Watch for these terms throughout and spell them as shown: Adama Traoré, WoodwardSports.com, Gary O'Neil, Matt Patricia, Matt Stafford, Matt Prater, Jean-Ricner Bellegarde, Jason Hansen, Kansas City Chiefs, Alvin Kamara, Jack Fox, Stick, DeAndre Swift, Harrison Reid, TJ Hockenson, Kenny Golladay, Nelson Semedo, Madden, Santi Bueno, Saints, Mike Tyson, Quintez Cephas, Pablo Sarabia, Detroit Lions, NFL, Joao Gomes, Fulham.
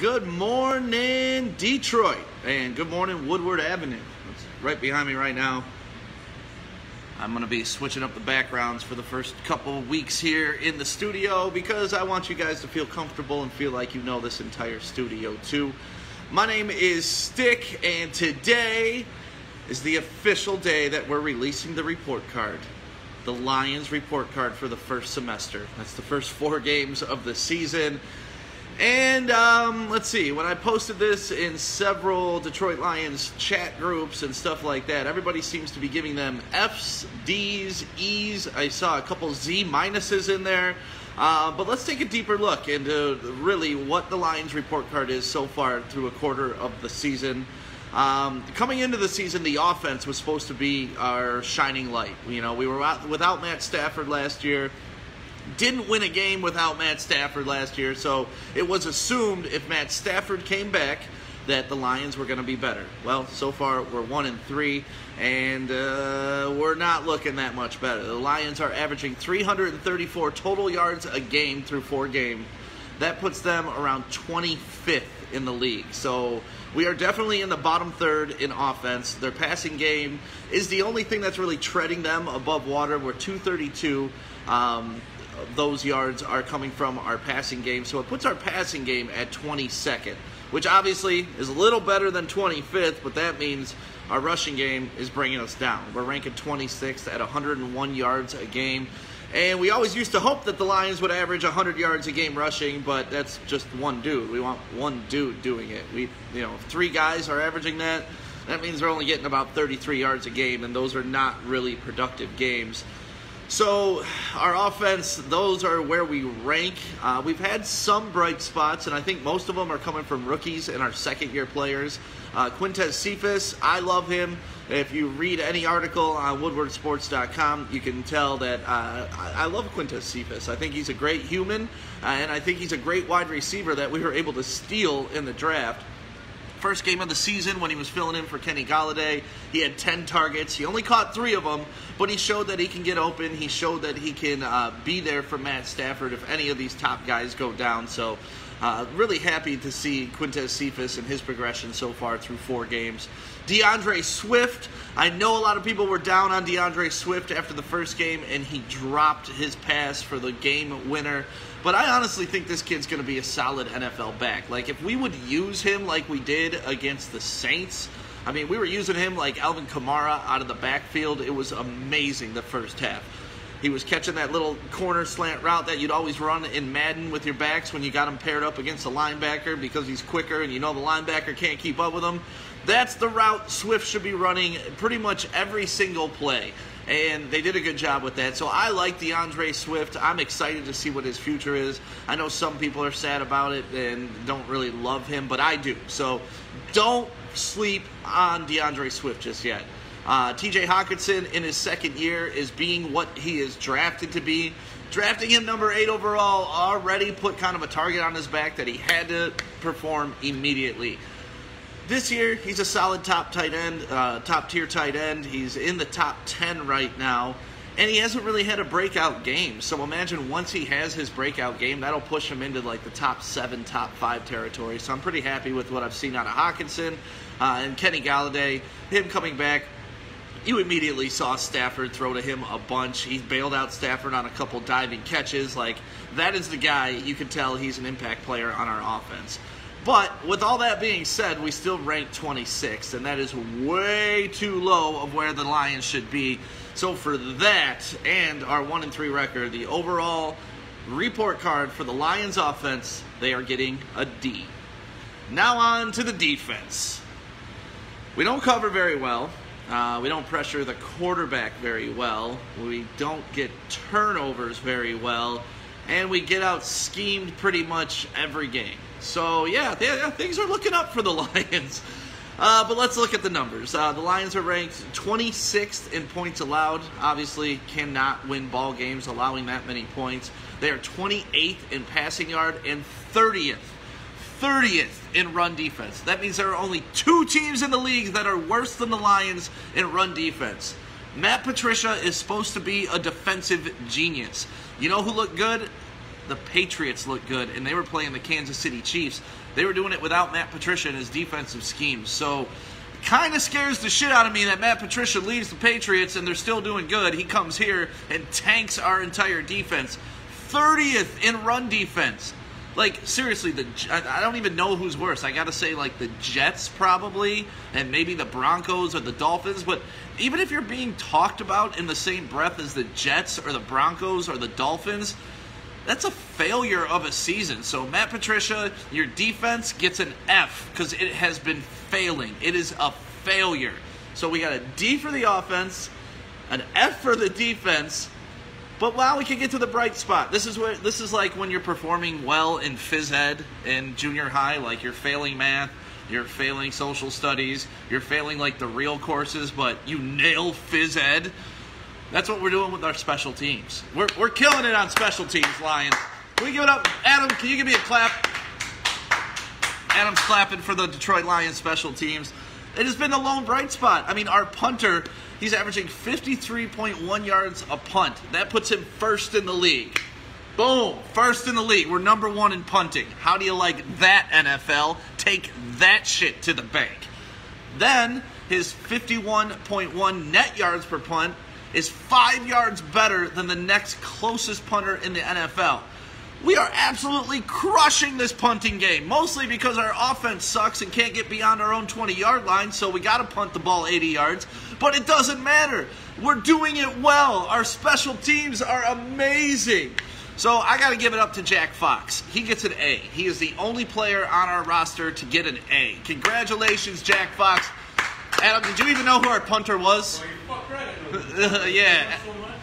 Good morning, Detroit, and good morning, Woodward Avenue. That's right behind me right now. I'm going to be switching up the backgrounds for the first couple of weeks here in the studio because I want you guys to feel comfortable and feel like you know this entire studio too. My name is Stick, and today is the official day that we're releasing the report card. The Lions report card for the first semester. That's the first 4 games of the season. And let's see, when I posted this in several Detroit Lions chat groups and stuff like that, everybody seems to be giving them F's, D's, E's. I saw a couple Z minuses in there. But let's take a deeper look into really what the Lions report card is so far through a quarter of the season. Coming into the season, the offense was supposed to be our shining light. You know, we were without Matt Stafford last year. Didn't win a game without Matt Stafford last year, so it was assumed if Matt Stafford came back that the Lions were going to be better. Well, so far we're 1-3, and we're not looking that much better. The Lions are averaging 334 total yards a game through 4 games. That puts them around 25th in the league. So we are definitely in the bottom third in offense. Their passing game is the only thing that's really treading them above water. We're 232. Those yards are coming from our passing game. So it puts our passing game at 22nd, which obviously is a little better than 25th, but that means our rushing game is bringing us down. We're ranking 26th at 101 yards a game. And we always used to hope that the Lions would average 100 yards a game rushing, but that's just one dude. We want one dude doing it. If 3 guys are averaging that, that means they're only getting about 33 yards a game, and those are not really productive games. So our offense, those are where we rank. We've had some bright spots, and I think most of them are coming from rookies and our second-year players. Quintez Cephas, I love him. If you read any article on WoodwardSports.com, you can tell that I love Quintez Cephas. I think he's a great human, and I think he's a great wide receiver that we were able to steal in the draft. First game of the season when he was filling in for Kenny Golladay, he had 10 targets. He only caught 3 of them, but he showed that he can get open. He showed that he can be there for Matt Stafford if any of these top guys go down. So really happy to see Quintez Cephas and his progression so far through 4 games. DeAndre Swift, I know a lot of people were down on DeAndre Swift after the first game, and he dropped his pass for the game winner. But I honestly think this kid's going to be a solid NFL back. Like, if we would use him like we did against the Saints, I mean, we were using him like Alvin Kamara out of the backfield. It was amazing the first half. He was catching that little corner slant route that you'd always run in Madden with your backs when you got him paired up against a linebacker because he's quicker and you know the linebacker can't keep up with him. That's the route Swift should be running pretty much every single play. And they did a good job with that. So I like DeAndre Swift. I'm excited to see what his future is. I know some people are sad about it and don't really love him, but I do. So don't sleep on DeAndre Swift just yet. TJ Hockenson in his second year is being what he is drafted to be. Drafting him number 8 overall already put kind of a target on his back that he had to perform immediately. This year, he's a solid top-tier tight end. He's in the top 10 right now, and he hasn't really had a breakout game. So imagine once he has his breakout game, that'll push him into like the top 7, top 5 territory. So I'm pretty happy with what I've seen out of Hockenson and Kenny Golladay. Him coming back, you immediately saw Stafford throw to him a bunch. He bailed out Stafford on a couple diving catches. Like, that is the guy. You can tell he's an impact player on our offense. But with all that being said, we still rank 26th, and that is way too low of where the Lions should be. So for that and our 1-3 record, the overall report card for the Lions offense, they are getting a D. Now on to the defense. We don't cover very well. We don't pressure the quarterback very well. We don't get turnovers very well. And we get out-schemed pretty much every game. So, yeah, things are looking up for the Lions. But let's look at the numbers. The Lions are ranked 26th in points allowed. Obviously, cannot win ball games allowing that many points. They are 28th in passing yard and 30th in run defense. That means there are only 2 teams in the league that are worse than the Lions in run defense. Matt Patricia is supposed to be a defensive genius. You know who looked good? The Patriots look good, and they were playing the Kansas City Chiefs. They were doing it without Matt Patricia and his defensive scheme. So it kind of scares the shit out of me that Matt Patricia leaves the Patriots and they're still doing good. He comes here and tanks our entire defense. 30th in run defense. Like, seriously, I don't even know who's worse. I got to say, like, the Jets probably, and maybe the Broncos or the Dolphins. But even if you're being talked about in the same breath as the Jets or the Broncos or the Dolphins, that's a failure of a season. So, Matt Patricia, your defense gets an F because it has been failing. It is a failure. So, we got a D for the offense, an F for the defense. But wow, we can get to the bright spot. This is like when you're performing well in phys ed in junior high, like you're failing math, you're failing social studies, you're failing like the real courses, but you nail phys ed. That's what we're doing with our special teams. We're killing it on special teams, Lions. Can we give it up? Adam, can you give me a clap? Adam's clapping for the Detroit Lions special teams. It has been the lone bright spot. I mean, our punter, he's averaging 53.1 yards a punt. That puts him first in the league. Boom, first in the league. We're number one in punting. How do you like that, NFL? Take that shit to the bank. Then his 51.1 net yards per punt is 5 yards better than the next closest punter in the NFL. We are absolutely crushing this punting game, mostly because our offense sucks and can't get beyond our own 20-yard line, so we got to punt the ball 80 yards. But it doesn't matter. We're doing it well. Our special teams are amazing. So I got to give it up to Jack Fox. He gets an A. He is the only player on our roster to get an A. Congratulations, Jack Fox. Adam, did you even know who our punter was? Well, you're fuck right. Yeah.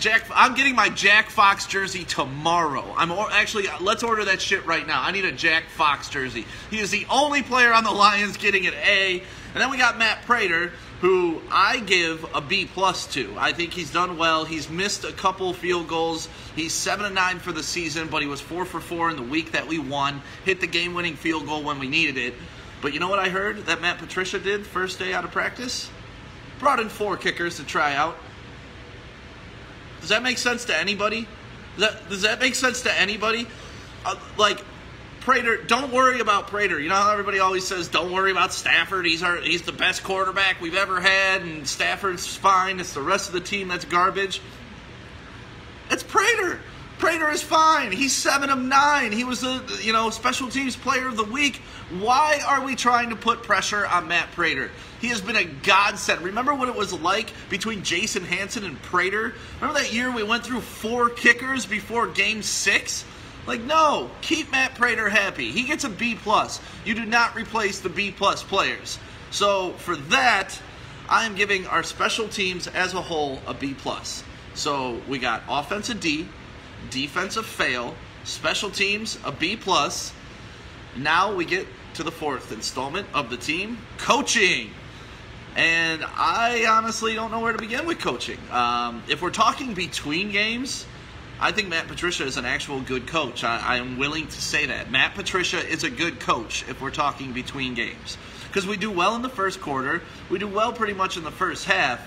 Jack, I'm getting my Jack Fox jersey tomorrow. Actually, let's order that shit right now. I need a Jack Fox jersey. He is the only player on the Lions getting an A. And then we got Matt Prater, who I give a B+ to. I think he's done well. He's missed a couple field goals. He's 7-9 for the season, but he was 4-for-4 in the week that we won. Hit the game-winning field goal when we needed it. But you know what I heard that Matt Patricia did first day out of practice? Brought in 4 kickers to try out. Does that make sense to anybody? Does that make sense to anybody? Like, Prater, don't worry about Prater. You know how everybody always says, don't worry about Stafford. He's the best quarterback we've ever had, and Stafford's fine. It's the rest of the team that's garbage. It's Prater. Prater is fine. He's 7-of-9. He was the special teams player of the week. Why are we trying to put pressure on Matt Prater? He has been a godsend. Remember what it was like between Jason Hansen and Prater? Remember that year we went through 4 kickers before game 6? Like, no, keep Matt Prater happy. He gets a B+. You do not replace the B+ players. So for that, I am giving our special teams as a whole a B+. So we got offense a D, defense a fail, special teams a B+. Now we get to the 4th installment of the team, coaching. And I honestly don't know where to begin with coaching. If we're talking between games, I think Matt Patricia is an actual good coach. I am willing to say that. Matt Patricia is a good coach if we're talking between games. Because we do well in the first quarter. We do well pretty much in the first half.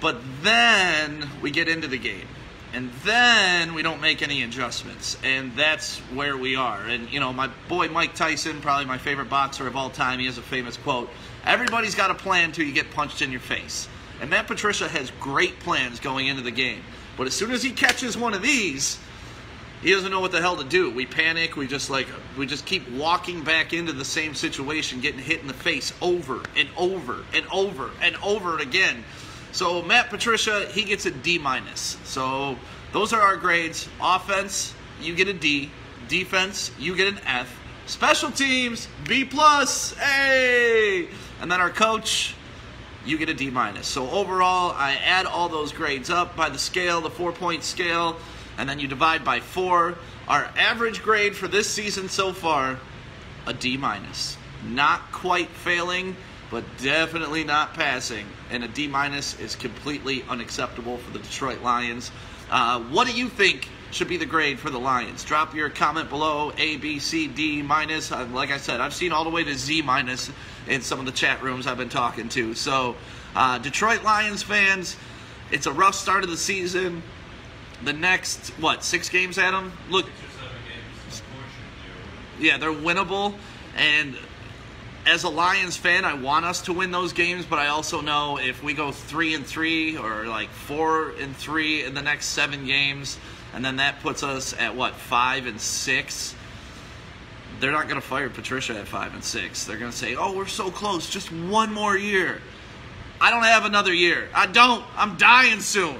But then we get into the game. And then we don't make any adjustments. And that's where we are. And, my boy Mike Tyson, probably my favorite boxer of all time, he has a famous quote, everybody's got a plan until you get punched in your face. And Matt Patricia has great plans going into the game. But as soon as he catches one of these, he doesn't know what the hell to do. We panic. We just keep walking back into the same situation, getting hit in the face over and over and over and over again. So Matt Patricia, he gets a D-. So those are our grades. Offense, you get a D. Defense, you get an F. Special teams, B+. Hey! And then our coach, you get a D-. So overall, I add all those grades up by the scale, the 4-point scale, and then you divide by 4. Our average grade for this season so far, a D-. Not quite failing, but definitely not passing. And a D- is completely unacceptable for the Detroit Lions. What do you think should be the grade for the Lions? Drop your comment below, A, B, C, D-. Like I said, I've seen all the way to Z- in some of the chat rooms I've been talking to. So, Detroit Lions fans, it's a rough start of the season. The next, 6 games, Adam? Look, 6 or 7 games, unfortunately. Yeah, they're winnable. And as a Lions fan, I want us to win those games, but I also know if we go 3-3 or like 4-3 in the next 7 games, and then that puts us at what, 5-6. They're not going to fire Patricia at 5-6. They're going to say, oh, we're so close, just one more year. I don't have another year. I'm dying soon.